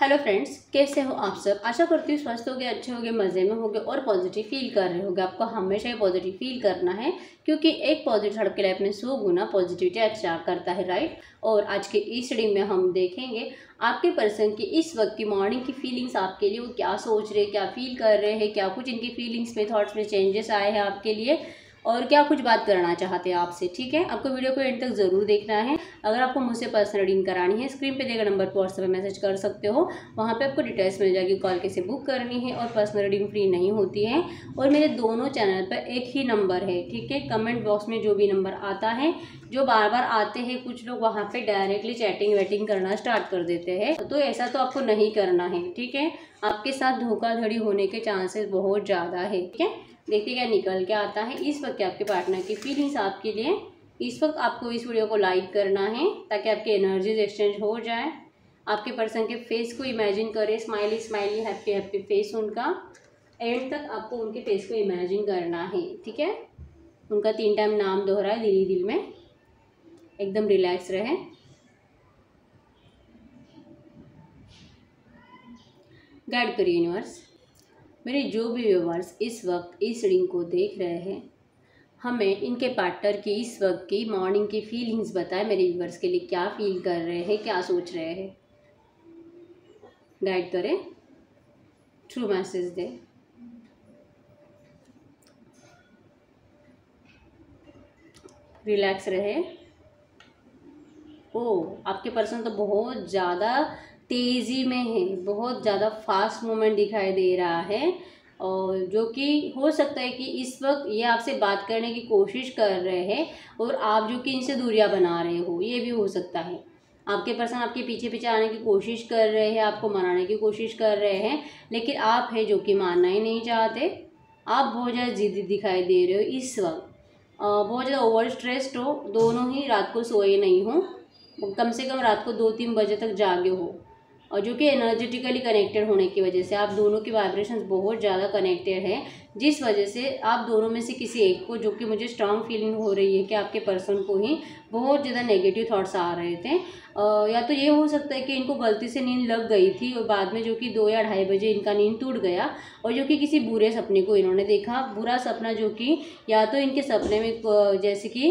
Hello friends, कैसे हो आप सब। आशा करती हूँ स्वस्थ होगे, अच्छे होगे, मज़े में होगे और पॉजिटिव फील कर रहे होगे। आपको हमेशा ही पॉजिटिव फील करना है क्योंकि एक पॉजिटिव आपके लाइफ में 100 गुना पॉजिटिविटी अट्रैक्ट करता है, राइट। और आज के इस रीडिंग में हम देखेंगे आपके पर्सन की इस वक्त की मॉर्निंग की फीलिंग्स, आपके लिए वो क्या सोच रहे, क्या फील कर रहे हैं, क्या कुछ इनकी फीलिंग्स में, थॉट्स में चेंजेस आए हैं आपके लिए और क्या कुछ बात करना चाहते हैं आपसे। ठीक है, आपको वीडियो को एंड तक ज़रूर देखना है। अगर आपको मुझसे पर्सनल रीडिंग करानी है, स्क्रीन पे देगा नंबर पर व्हाट्सएप पर मैसेज कर सकते हो, वहाँ पे आपको डिटेल्स मिल जाएगी, कॉल कैसे बुक करनी है और पर्सनल रीडिंग फ्री नहीं होती है। और मेरे दोनों चैनल पर एक ही नंबर है, ठीक है। कमेंट बॉक्स में जो भी नंबर आता है, जो बार बार आते हैं, कुछ लोग वहाँ पर डायरेक्टली चैटिंग वैटिंग करना स्टार्ट कर देते हैं, तो ऐसा तो आपको नहीं करना है, ठीक है। आपके साथ धोखाधड़ी होने के चांसेस बहुत ज़्यादा है, ठीक है। देखते क्या निकल के आता है इस वक्त आपके पार्टनर की फीलिंग्स आपके लिए। इस वक्त आपको इस वीडियो को लाइक करना है ताकि आपकी एनर्जीज एक्सचेंज हो जाए। आपके पर्सन के फेस को इमेजिन करें, smiley smiley happy happy face उनका। एंड तक आपको उनके फेस को इमेजिन करना है, ठीक है। उनका 3 टाइम नाम दोहराए दिल ही दिल में, एकदम रिलैक्स रहे। गाइड करिए यूनिवर्स। मेरे जो भी व्यूअर्स इस वक्त इस रीडिंग को देख रहे हैं, हमें इनके पार्टनर की इस वक्त की मॉर्निंग की फीलिंग्स बताएं। मेरे व्यूअर्स के लिए क्या फील कर रहे हैं, क्या सोच रहे हैं, गाइड करें, थ्रू मैसेज दे। रिलैक्स रहे। ओ, आपके पर्सन तो बहुत ज़्यादा तेज़ी में है, बहुत ज़्यादा फास्ट मूवमेंट दिखाई दे रहा है और जो कि हो सकता है कि इस वक्त ये आपसे बात करने की कोशिश कर रहे हैं और आप जो कि इनसे दूरियां बना रहे हो, ये भी हो सकता है। आपके पर्सन आपके पीछे पीछे आने की कोशिश कर रहे हैं, आपको मनाने की कोशिश कर रहे हैं, लेकिन आप है जो कि मानना ही नहीं चाहते। आप बहुत ज़्यादा ज़िद्दी दिखाई दे रहे हो इस वक्त, बहुत ज़्यादा ओवर स्ट्रेस्ड हो, दोनों ही रात को सोए नहीं हो, कम से कम रात को 2-3 बजे तक जागे हो और जो कि एनर्जेटिकली कनेक्टेड होने की वजह से आप दोनों की वाइब्रेशंस बहुत ज़्यादा कनेक्टेड है, जिस वजह से आप दोनों में से किसी एक को, जो कि मुझे स्ट्रांग फीलिंग हो रही है कि आपके पर्सन को ही बहुत ज़्यादा नेगेटिव थॉट्स आ रहे थे। या तो ये हो सकता है कि इनको गलती से नींद लग गई थी और बाद में जो कि 2 या ढाई बजे इनका नींद टूट गया और जो कि किसी बुरे सपने को इन्होंने देखा, बुरा सपना जो कि या तो इनके सपने में जैसे कि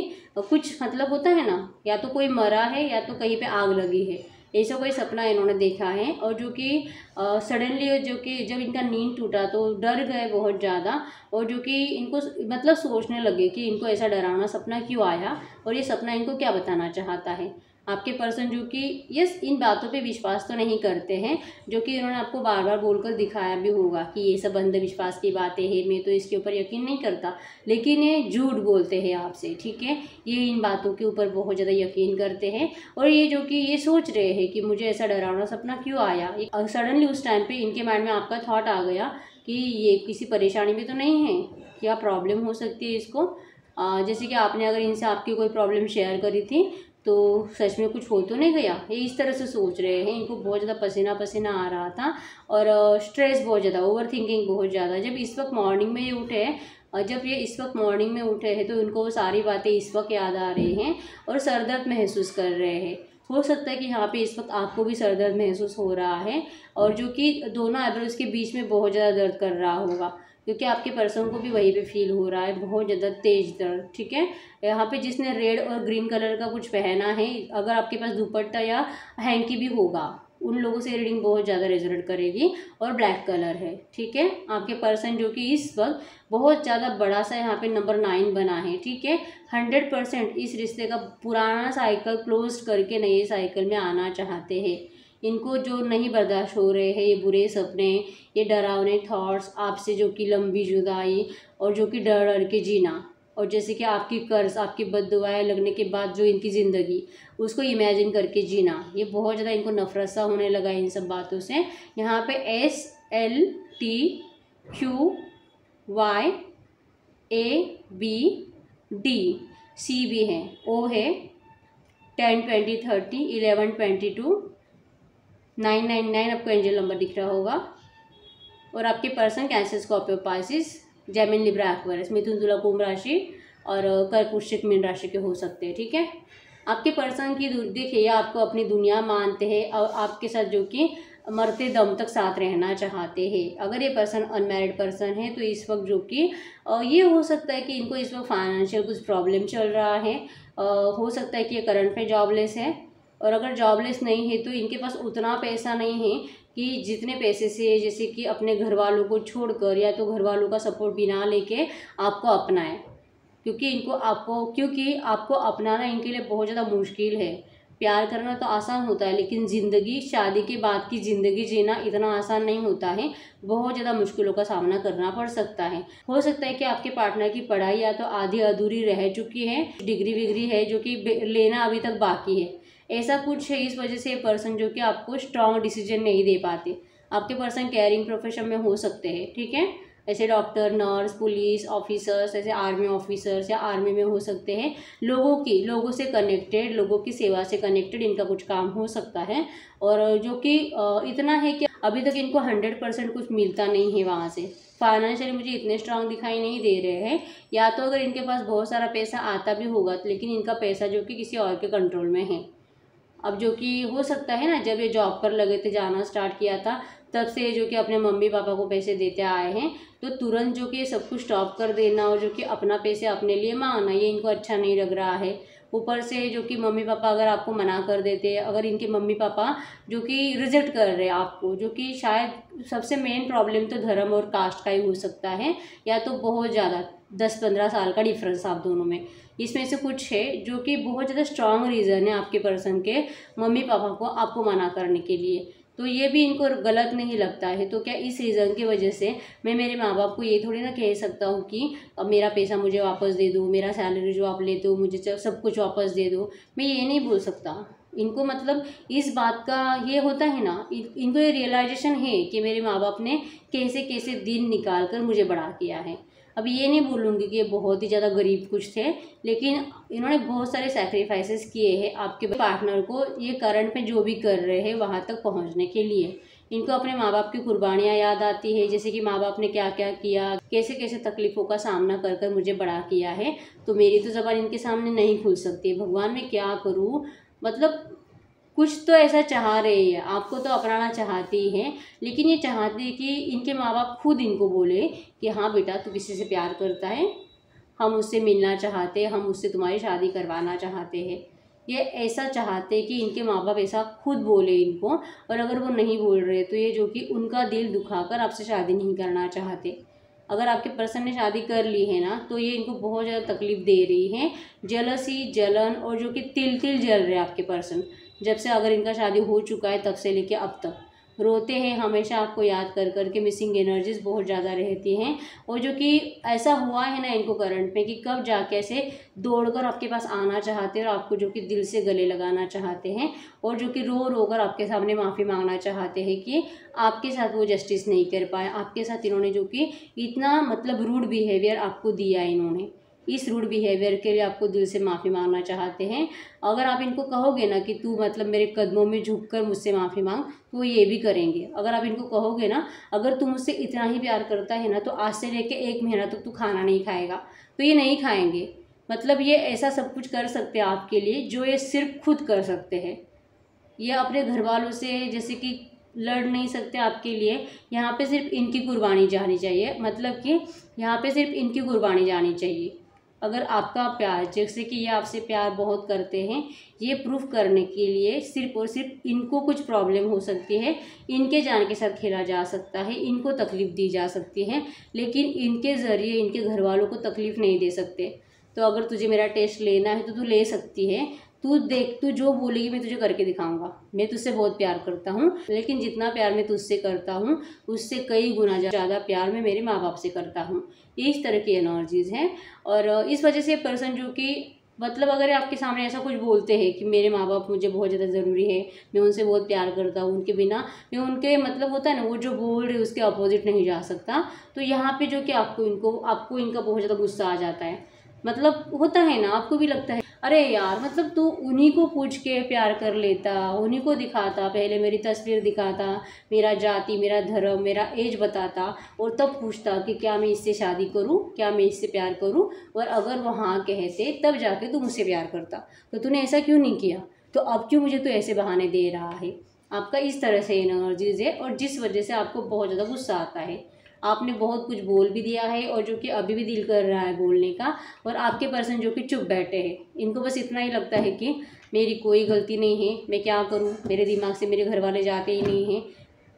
कुछ मतलब होता है ना, या तो कोई मरा है या तो कहीं पर आग लगी है, ऐसा कोई सपना इन्होंने देखा है। और जो कि सडनली जो कि जब इनका नींद टूटा तो डर गए बहुत ज़्यादा और जो कि इनको मतलब सोचने लगे कि इनको ऐसा डरावना सपना क्यों आया और ये सपना इनको क्या बताना चाहता है। आपके पर्सन जो कि यस इन बातों पे विश्वास तो नहीं करते हैं, जो कि इन्होंने आपको बार बार बोलकर दिखाया भी होगा कि ये सब अंधविश्वास की बातें हैं, मैं तो इसके ऊपर यकीन नहीं करता, लेकिन ये झूठ बोलते हैं आपसे, ठीक है। ये इन बातों के ऊपर बहुत ज़्यादा यकीन करते हैं और ये जो कि ये सोच रहे हैं कि मुझे ऐसा डरावना सपना क्यों आया। सडनली उस टाइम पर इनके माइंड में आपका थॉट आ गया कि ये किसी परेशानी में तो नहीं है, क्या प्रॉब्लम हो सकती है इसको। जैसे कि आपने अगर इनसे आपकी कोई प्रॉब्लम शेयर करी थी तो सच में कुछ हो तो नहीं गया, ये इस तरह से सोच रहे हैं। इनको बहुत ज़्यादा पसीना पसीना आ रहा था और स्ट्रेस बहुत ज़्यादा, ओवर थिंकिंग बहुत ज़्यादा। जब इस वक्त मॉर्निंग में ये उठे हैं और जब ये इस वक्त मॉर्निंग में उठे हैं तो इनको वो सारी बातें इस वक्त याद आ रही हैं और सरदर्द महसूस कर रहे हैं। हो सकता है कि यहाँ पे इस वक्त आपको भी सरदर्द महसूस हो रहा है और जो कि दोनों आईब्रोज के बीच में बहुत ज़्यादा दर्द कर रहा होगा, क्योंकि आपके पर्सन को भी वहीं पे फील हो रहा है, बहुत ज़्यादा तेज दर्द, ठीक है। यहाँ पे जिसने रेड और ग्रीन कलर का कुछ पहना है, अगर आपके पास दुपट्टा या हैंकी भी होगा, उन लोगों से रीडिंग बहुत ज़्यादा रेजोनेट करेगी। और ब्लैक कलर है, ठीक है। आपके पर्सन जो कि इस वक्त बहुत ज़्यादा बड़ा सा यहाँ पे नंबर 9 बना है, ठीक है। 100% इस रिश्ते का पुराना साइकिल क्लोज करके नए साइकिल में आना चाहते हैं। इनको जो नहीं बर्दाश्त हो रहे हैं, ये बुरे सपने, ये डरावने थॉट्स, आपसे जो कि लंबी जुदाई और जो कि डर डर के जीना और जैसे कि आपकी कर्ज, आपकी बददुआएं लगने के बाद जो इनकी ज़िंदगी, उसको इमेजिन करके जीना, ये बहुत ज़्यादा इनको नफरत सा होने लगा है इन सब बातों से। यहाँ पे SLTQYABDC भी है, O है 10, 20, 30, 11, 22 999 आपको एंजल नंबर दिख रहा होगा। और आपके person cancer, Scorpio, Pisces, Gemini, Libra, Aquarius, मिथुन, तुला, कुंभ राशि और कर्क, मीन राशि के हो सकते हैं, ठीक है। आपके पर्सन की देखिए, ये आपको अपनी दुनिया मानते हैं और आपके साथ जो कि मरते दम तक साथ रहना चाहते हैं। अगर ये पर्सन अनमैरिड पर्सन है तो इस वक्त जो कि ये हो सकता है कि इनको इस वक्त फाइनेंशियल कुछ प्रॉब्लम चल रहा है, हो सकता है कि ये करंट में जॉबलेस है, और अगर जॉबलेस नहीं है तो इनके पास उतना पैसा नहीं है कि जितने पैसे से जैसे कि अपने घर वालों को छोड़कर या तो घर वालों का सपोर्ट बिना लेके आपको अपनाएं, क्योंकि आपको अपनाना इनके लिए बहुत ज़्यादा मुश्किल है। प्यार करना तो आसान होता है लेकिन ज़िंदगी, शादी के बाद की ज़िंदगी जीना इतना आसान नहीं होता है, बहुत ज़्यादा मुश्किलों का सामना करना पड़ सकता है। हो सकता है कि आपके पार्टनर की पढ़ाई या तो आधी अधूरी रह चुकी है, डिग्री विग्री है जो कि लेना अभी तक बाकी है, ऐसा कुछ है। इस वजह से ये पर्सन जो कि आपको स्ट्रॉन्ग डिसीजन नहीं दे पाते। आपके पर्सन केयरिंग प्रोफेशन में हो सकते हैं, ठीक है, ऐसे डॉक्टर, नर्स, पुलिस ऑफिसर्स, ऐसे आर्मी ऑफिसर्स या आर्मी में हो सकते हैं। लोगों से कनेक्टेड, लोगों की सेवा से कनेक्टेड इनका कुछ काम हो सकता है, और जो कि इतना है कि अभी तक इनको 100% कुछ मिलता नहीं है वहाँ से। फाइनेंशियली मुझे इतने स्ट्रांग दिखाई नहीं दे रहे हैं, या तो अगर इनके पास बहुत सारा पैसा आता भी होगा लेकिन इनका पैसा जो कि किसी और के कंट्रोल में है। अब जो कि हो सकता है ना, जब ये जॉब पर लगे थे, जाना स्टार्ट किया था तब से जो कि अपने मम्मी पापा को पैसे देते आए हैं, तो तुरंत जो कि सब कुछ स्टॉप कर देना और जो कि अपना पैसे अपने लिए मांगना, ये इनको अच्छा नहीं लग रहा है। ऊपर से जो कि मम्मी पापा अगर आपको मना कर देते, अगर इनके मम्मी पापा जो कि रिजेक्ट कर रहे हैं आपको, जो कि शायद सबसे मेन प्रॉब्लम तो धर्म और कास्ट का ही हो सकता है, या तो बहुत ज़्यादा 10-15 साल का डिफरेंस आप दोनों में, इसमें से कुछ है जो कि बहुत ज़्यादा स्ट्रांग रीज़न है आपके पर्सन के मम्मी पापा को आपको मना करने के लिए। तो ये भी इनको गलत नहीं लगता है। तो क्या इस रीज़न की वजह से मैं मेरे माँ बाप को ये थोड़ी ना कह सकता हूँ कि अब मेरा पैसा मुझे वापस दे दो, मेरा सैलरी जो आप लेते हो मुझे सब कुछ वापस दे दो, मैं ये नहीं बोल सकता इनको। मतलब इस बात का ये होता है ना, इनको ये रियलाइजेशन है कि मेरे माँ बाप ने कैसे कैसे दिन निकाल कर मुझे बड़ा किया है। अब ये नहीं बोलूँगी कि ये बहुत ही ज़्यादा गरीब कुछ थे, लेकिन इन्होंने बहुत सारे सैक्रिफाइसेस किए हैं आपके पार्टनर को ये करंट में जो भी कर रहे हैं वहाँ तक पहुँचने के लिए। इनको अपने माँ बाप की कुर्बानियाँ याद आती है, जैसे कि माँ बाप ने क्या क्या किया, कैसे कैसे तकलीफ़ों का सामना कर कर मुझे बड़ा किया है, तो मेरी तो ज़बान इनके सामने नहीं खुल सकती। भगवान मैं क्या करूँ, मतलब कुछ तो ऐसा चाह रही है, आपको तो अपनाना चाहती है, लेकिन ये चाहती है कि इनके माँ बाप खुद इनको बोले कि हाँ बेटा तू किसी से प्यार करता है, हम उससे मिलना चाहते हैं, हम उससे तुम्हारी शादी करवाना चाहते हैं। ये ऐसा चाहते हैं कि इनके माँ बाप ऐसा खुद बोले इनको, और अगर वो नहीं बोल रहे तो ये जो कि उनका दिल दुखा कर आपसे शादी नहीं करना चाहते। अगर आपके पर्सन ने शादी कर ली है ना, तो ये इनको बहुत ज़्यादा तकलीफ़ दे रही है। जलसी, जलन और जो कि तिल तिल जल रहे हैं आपके पर्सन, जब से अगर इनका शादी हो चुका है तब से लेके अब तक रोते हैं, हमेशा आपको याद कर कर के। मिसिंग एनर्जीज बहुत ज़्यादा रहती हैं, और जो कि ऐसा हुआ है ना इनको करंट में कि कब जाके ऐसे दौड़ कर आपके पास आना चाहते हैं और आपको जो कि दिल से गले लगाना चाहते हैं, और जो कि रो रो कर आपके सामने माफ़ी मांगना चाहते हैं कि आपके साथ वो जस्टिस नहीं कर पाए, आपके साथ इन्होंने जो कि इतना मतलब रूड बिहेवियर आपको दिया इन्होंने। इस रूड बिहेवियर के लिए आपको दिल से माफ़ी मांगना चाहते हैं। अगर आप इनको कहोगे ना कि तू मतलब मेरे कदमों में झुककर मुझसे माफ़ी मांग, तो ये भी करेंगे। अगर आप इनको कहोगे ना अगर तू मुझसे इतना ही प्यार करता है ना तो आज से लेके 1 महीना तक तू खाना नहीं खाएगा, तो ये नहीं खाएंगे। मतलब ये ऐसा सब कुछ कर सकते हैं आपके लिए जो ये सिर्फ खुद कर सकते हैं। ये अपने घर वालों से जैसे कि लड़ नहीं सकते आपके लिए, यहाँ पर सिर्फ इनकी कुर्बानी जानी चाहिए। मतलब कि यहाँ पर सिर्फ इनकी कुर्बानी जानी चाहिए। अगर आपका प्यार, जैसे कि ये आपसे प्यार बहुत करते हैं, ये प्रूफ करने के लिए सिर्फ और सिर्फ इनको कुछ प्रॉब्लम हो सकती है, इनके जान के साथ खेला जा सकता है, इनको तकलीफ़ दी जा सकती है, लेकिन इनके ज़रिए इनके घर वालों को तकलीफ़ नहीं दे सकते। तो अगर तुझे मेरा टेस्ट लेना है तो तू ले सकती है, तू देख, तू जो बोलेगी मैं तुझे करके दिखाऊंगा, मैं तुझसे बहुत प्यार करता हूँ, लेकिन जितना प्यार मैं तुझसे करता हूँ उससे कई गुना ज़्यादा प्यार मैं मेरे माँ बाप से करता हूँ। इस तरह की एनर्जीज़ हैं, और इस वजह से पर्सन जो कि मतलब अगर आपके सामने ऐसा कुछ बोलते हैं कि मेरे माँ बाप मुझे बहुत ज़्यादा ज़रूरी है, मैं उनसे बहुत प्यार करता हूँ, उनके बिना मैं उनके मतलब होता है ना वो जो बोल रहे उसके अपोजिट नहीं जा सकता, तो यहाँ पे जो कि आपको इनका बहुत ज़्यादा गुस्सा आ जाता है। मतलब होता है ना, आपको भी लगता है अरे यार मतलब तू उन्हीं को पूछ के प्यार कर लेता, उन्हीं को दिखाता, पहले मेरी तस्वीर दिखाता, मेरा जाति, मेरा धर्म, मेरा एज बताता, और तब पूछता कि क्या मैं इससे शादी करूं, क्या मैं इससे प्यार करूं, और अगर वो हाँ कहते तब जाके तू मुझसे प्यार करता, तो तूने ऐसा क्यों नहीं किया, तो अब क्यों मुझे तो ऐसे बहाने दे रहा है। आपका इस तरह से एनर्जीज है और जिस वजह से आपको बहुत ज़्यादा गुस्सा आता है। आपने बहुत कुछ बोल भी दिया है और जो कि अभी भी दिल कर रहा है बोलने का, और आपके पर्सन जो कि चुप बैठे हैं, इनको बस इतना ही लगता है कि मेरी कोई गलती नहीं है, मैं क्या करूं, मेरे दिमाग से मेरे घर वाले जाते ही नहीं हैं,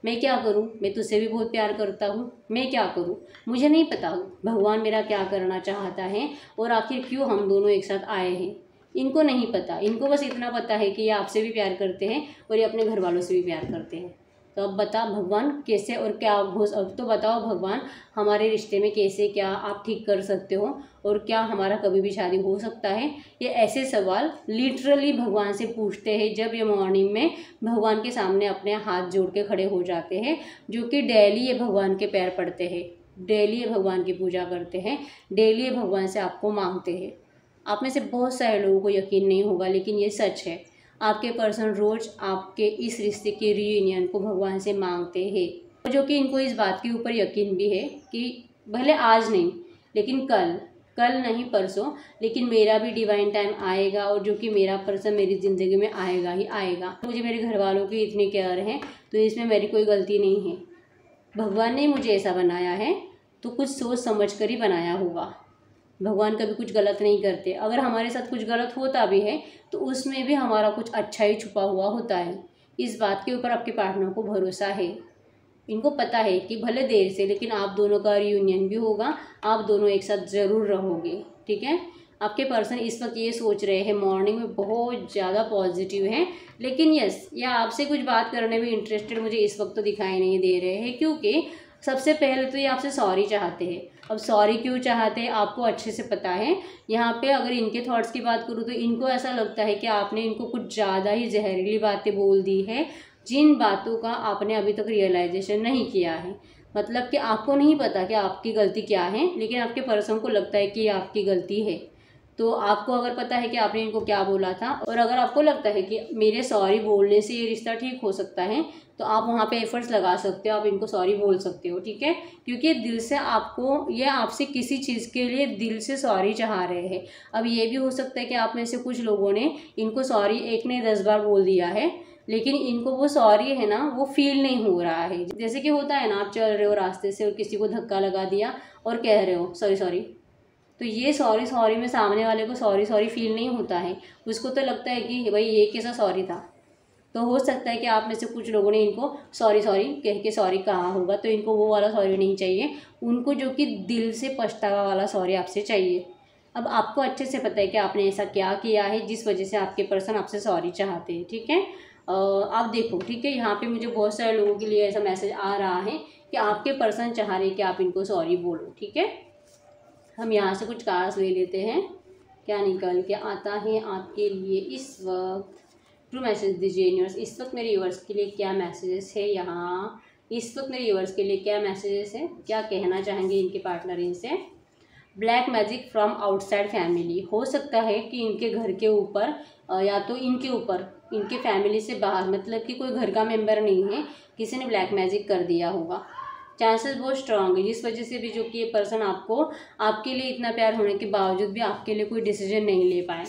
मैं क्या करूं, मैं तुझसे भी बहुत प्यार करता हूं, मैं क्या करूं, मुझे नहीं पता भगवान मेरा क्या करना चाहता है और आखिर क्यों हम दोनों एक साथ आए हैं। इनको नहीं पता, इनको बस इतना पता है कि ये आपसे भी प्यार करते हैं और ये अपने घर वालों से भी प्यार करते हैं। तो अब बता भगवान कैसे और क्या हो, अब तो बताओ भगवान हमारे रिश्ते में कैसे क्या आप ठीक कर सकते हो और क्या हमारा कभी भी शादी हो सकता है। ये ऐसे सवाल लिटरली भगवान से पूछते हैं जब ये मॉर्निंग में भगवान के सामने अपने हाथ जोड़ के खड़े हो जाते हैं, जो कि डेली ये भगवान के पैर पड़ते हैं, डेली ये भगवान की पूजा करते हैं, डेली ये भगवान से आपको मांगते हैं। आप में से बहुत सारे लोगों को यकीन नहीं होगा लेकिन ये सच है, आपके पर्सन रोज़ आपके इस रिश्ते के रीयूनियन को भगवान से मांगते हैं, जो कि इनको इस बात के ऊपर यकीन भी है कि भले आज नहीं लेकिन कल नहीं परसों, लेकिन मेरा भी डिवाइन टाइम आएगा और जो कि मेरा पर्सन मेरी ज़िंदगी में आएगा ही आएगा। मुझे मेरे घर वालों की इतनी केयर है तो इसमें मेरी कोई गलती नहीं है, भगवान ने मुझे ऐसा बनाया है तो कुछ सोच समझ कर ही बनाया होगा। भगवान कभी कुछ गलत नहीं करते, अगर हमारे साथ कुछ गलत होता भी है तो उसमें भी हमारा कुछ अच्छा ही छुपा हुआ होता है। इस बात के ऊपर आपके पार्टनर को भरोसा है, इनको पता है कि भले देर से लेकिन आप दोनों का रियूनियन भी होगा, आप दोनों एक साथ ज़रूर रहोगे। ठीक है, आपके पर्सन इस वक्त ये सोच रहे हैं, मॉर्निंग में बहुत ज़्यादा पॉजिटिव हैं लेकिन यस या आपसे कुछ बात करने में इंटरेस्टेड मुझे इस वक्त तो दिखाई नहीं दे रहे हैं, क्योंकि सबसे पहले तो ये आपसे सॉरी चाहते हैं। अब सॉरी क्यों चाहते हैं आपको अच्छे से पता है। यहाँ पे अगर इनके थॉट्स की बात करूँ तो इनको ऐसा लगता है कि आपने इनको कुछ ज़्यादा ही जहरीली बातें बोल दी है, जिन बातों का आपने अभी तक रियलाइजेशन नहीं किया है। मतलब कि आपको नहीं पता कि आपकी गलती क्या है लेकिन आपके पर्सन को लगता है कि ये आपकी गलती है। तो आपको अगर पता है कि आपने इनको क्या बोला था और अगर आपको लगता है कि मेरे सॉरी बोलने से ये रिश्ता ठीक हो सकता है तो आप वहाँ पे एफर्ट्स लगा सकते हो, आप इनको सॉरी बोल सकते हो। ठीक है, क्योंकि दिल से आपको ये आपसे किसी चीज़ के लिए दिल से सॉरी चाह रहे हैं। अब ये भी हो सकता है कि आप में से कुछ लोगों ने इनको सॉरी 1 ने 10 बार बोल दिया है लेकिन इनको वो सॉरी है ना वो फील नहीं हो रहा है। जैसे कि होता है ना, आप चल रहे हो रास्ते से और किसी को धक्का लगा दिया और कह रहे हो सॉरी सॉरी, तो ये सॉरी सॉरी में सामने वाले को सॉरी सॉरी फील नहीं होता है, उसको तो लगता है कि भाई ये कैसा सॉरी था। तो हो सकता है कि आप में से कुछ लोगों ने इनको सॉरी सॉरी कह के सॉरी कहा होगा, तो इनको वो वाला सॉरी नहीं चाहिए, उनको जो कि दिल से पछतावा वाला सॉरी आपसे चाहिए। अब आपको अच्छे से पता है कि आपने ऐसा क्या किया है जिस वजह से आपके पर्सन आपसे सॉरी चाहते हैं। ठीक है, आप देखो, ठीक है, यहाँ पे मुझे बहुत सारे लोगों के लिए ऐसा मैसेज आ रहा है कि आपके पर्सन चाह रहे हैं कि आप इनको सॉरी बोलो। ठीक है, हम यहाँ से कुछ कार्ड्स ले लेते हैं क्या निकल के आता है आपके लिए इस वक्त। ट्रू मैसेज दीजिए यूनिवर्स, इस वक्त मेरे व्यूअर्स के लिए क्या मैसेजेस है यहाँ, इस वक्त मेरे व्यूअर्स के लिए क्या मैसेजेस है, क्या कहना चाहेंगे इनके पार्टनर इनसे। Black magic from outside family, हो सकता है कि इनके घर के ऊपर या तो इनके ऊपर, इनके फैमिली से बाहर मतलब कि कोई घर का मेम्बर नहीं है, किसी ने ब्लैक मैजिक कर दिया होगा। चांसेस बहुत स्ट्रांग है, जिस वजह से भी जो कि ये पर्सन आपको आपके लिए इतना प्यार होने के बावजूद भी आपके लिए कोई डिसीजन नहीं ले पाए।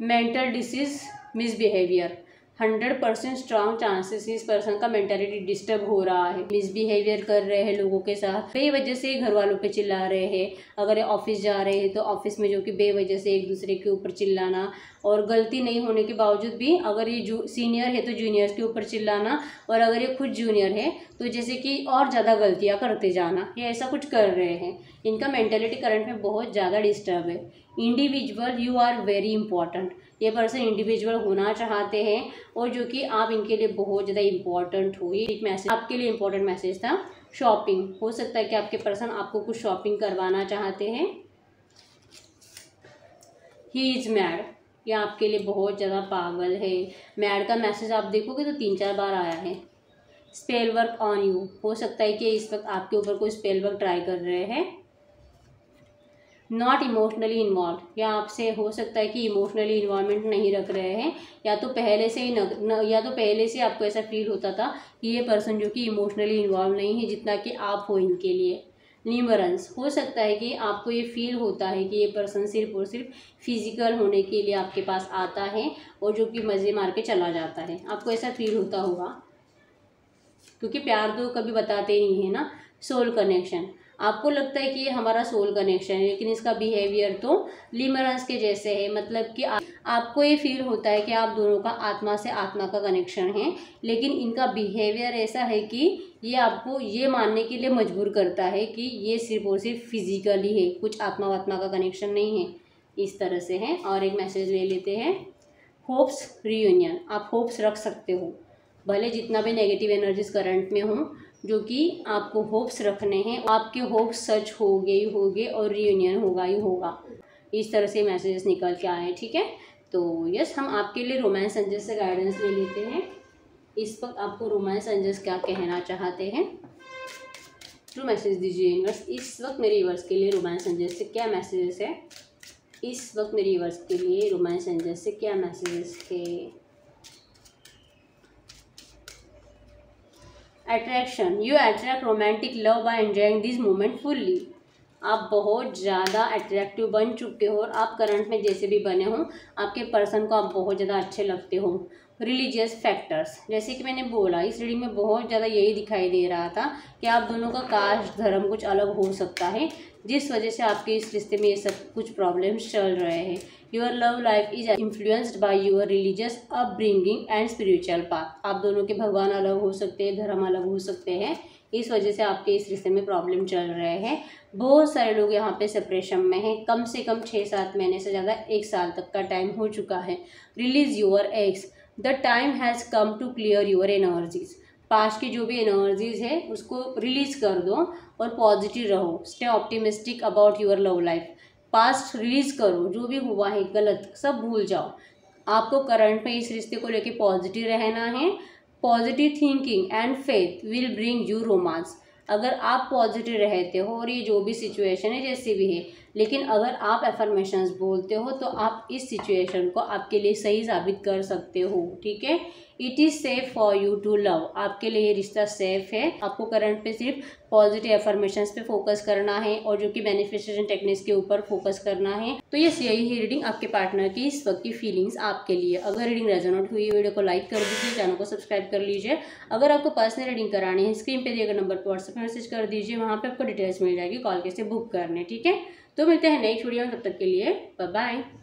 Mental disease misbehaviour, 100% strong chances इस पर्सन का मेंटालिटी डिस्टर्ब हो रहा है, मिसबिहेवियर कर रहे हैं लोगों के साथ, बेवजह से घर वालों पे चिल्ला रहे हैं। अगर ये ऑफिस जा रहे हैं तो ऑफिस में जो कि बेवजह से एक दूसरे के ऊपर चिल्लाना, और गलती नहीं होने के बावजूद भी अगर ये जो सीनियर है तो जूनियर्स के ऊपर चिल्लाना, और अगर ये खुद जूनियर है तो जैसे कि और ज़्यादा गलतियाँ करते जाना, ये ऐसा कुछ कर रहे हैं। इनका मेंटालिटी करंट में बहुत ज़्यादा डिस्टर्ब है। Individual, you are very important, ये पर्सन इंडिविजुअल होना चाहते हैं और जो कि आप इनके लिए बहुत ज़्यादा इंपॉर्टेंट हो। ये एक मैसेज आपके लिए इंपॉर्टेंट मैसेज था। शॉपिंग, हो सकता है कि आपके पर्सन आपको कुछ शॉपिंग करवाना चाहते हैं। ही इज़ मैड, ये आपके लिए बहुत ज़्यादा पागल है। मैड का मैसेज आप देखोगे तो 3-4 बार आया है। स्पेल वर्क ऑन यू, हो सकता है कि इस वक्त आपके ऊपर कोई स्पेल वर्क ट्राई कर रहे हैं। नॉट इमोशनली इन्वॉल्व, या आपसे हो सकता है कि इमोशनली इन्वॉल्वमेंट नहीं रख रहे हैं, या तो पहले से ही या तो पहले से आपको ऐसा फील होता था कि ये पर्सन जो कि इमोशनली इन्वॉल्व नहीं है जितना कि आप हो इनके लिए। न्यूमरेंस। हो सकता है कि आपको ये फील होता है कि ये पर्सन सिर्फ और सिर्फ फिजिकल होने के लिए आपके पास आता है और जो कि मज़े मार के चला जाता है, आपको ऐसा फील होता होगा, क्योंकि प्यार तो कभी बताते नहीं है ना। सोल कनेक्शन, आपको लगता है कि ये हमारा सोल कनेक्शन है, लेकिन इसका बिहेवियर तो लिमरस के जैसे है। मतलब कि आपको ये फील होता है कि आप दोनों का आत्मा से आत्मा का कनेक्शन है, लेकिन इनका बिहेवियर ऐसा है कि ये आपको ये मानने के लिए मजबूर करता है कि ये सिर्फ और सिर्फ फिजिकली है, कुछ आत्मा वात्मा का कनेक्शन नहीं है। इस तरह से है। और एक मैसेज ले लेते हैं, होप्स रियूनियन। आप होप्स रख सकते हो भले जितना भी नेगेटिव एनर्जीज करंट में हों, जो कि आपको होप्स रखने हैं। आपके होप्स सच हो गए और रियूनियन होगा ही होगा। इस तरह से मैसेजेस निकल के आए हैं। ठीक है, तो यस हम आपके लिए रोमांस एंजल्स से गाइडेंस ले लेते हैं। इस वक्त आपको रोमांस एंजल्स क्या कहना चाहते हैं, ट्रू मैसेज दीजिए यूनिवर्स। इस वक्त मेरे यूनिवर्स के लिए रोमांस एंजल्स से क्या मैसेजेस है, इस वक्त मेरे यूनिवर्स के लिए रोमांस एंजल्स से क्या मैसेजेस है। Attraction, you attract romantic love by enjoying this moment fully. आप बहुत ज़्यादा अट्रैक्टिव बन चुके हो और आप करंट में जैसे भी बने हों आपके पर्सन को आप बहुत ज़्यादा अच्छे लगते हो। रिलीजियस फैक्टर्स, जैसे कि मैंने बोला इस रीडिंग में बहुत ज़्यादा यही दिखाई दे रहा था कि आप दोनों का कास्ट धर्म कुछ अलग हो सकता है, जिस वजह से आपके इस रिश्ते में ये सब कुछ प्रॉब्लम्स चल रहे हैं। Your love life is influenced by your religious upbringing and spiritual path. आप दोनों के भगवान अलग हो सकते हैं, धर्म अलग हो सकते हैं, इस वजह से आपके इस रिश्ते में प्रॉब्लम चल रहे हैं। बहुत सारे लोग यहाँ पे सेपरेशन में हैं, कम से कम 6-7 महीने से ज़्यादा 1 साल तक का टाइम हो चुका है। Release your ex, the time has come to clear your energies. Past की जो भी एनर्जीज है उसको रिलीज़ कर दो और पॉजिटिव रहो। Stay optimistic about your love life. Past release करो, जो भी हुआ है गलत सब भूल जाओ। आपको करंट में इस रिश्ते को लेके पॉजिटिव रहना है। Positive thinking and faith will bring you romance. अगर आप पॉजिटिव रहते हो और ये जो भी सिचुएशन है जैसी भी है, लेकिन अगर आप एफर्मेशंस बोलते हो तो आप इस सिचुएशन को आपके लिए सही साबित कर सकते हो। ठीक है, it is safe for you to love. आपके लिए ये रिश्ता सेफ़ है। आपको करंट पे सिर्फ पॉजिटिव एफर्मेशंस पे फोकस करना है और जो कि मैनिफेस्टेशन टेक्निक्स के ऊपर फोकस करना है। तो यस यही है रीडिंग आपके पार्टनर की इस वक्त की फीलिंग्स आपके लिए। अगर रीडिंग रेजोनेट हुई वीडियो को लाइक कर दीजिए, चैनल को सब्सक्राइब कर लीजिए। अगर आपको पर्सनल रीडिंग करानी है स्क्रीन पर दिए नंबर पर व्हाट्सएप मैसेज कर दीजिए, वहाँ पर आपको डिटेल्स मिल जाएगी कॉल कैसे बुक करने। ठीक है, तो मिलते हैं नेक्स्ट वीडियो में, तब तक के लिए बाय बाय।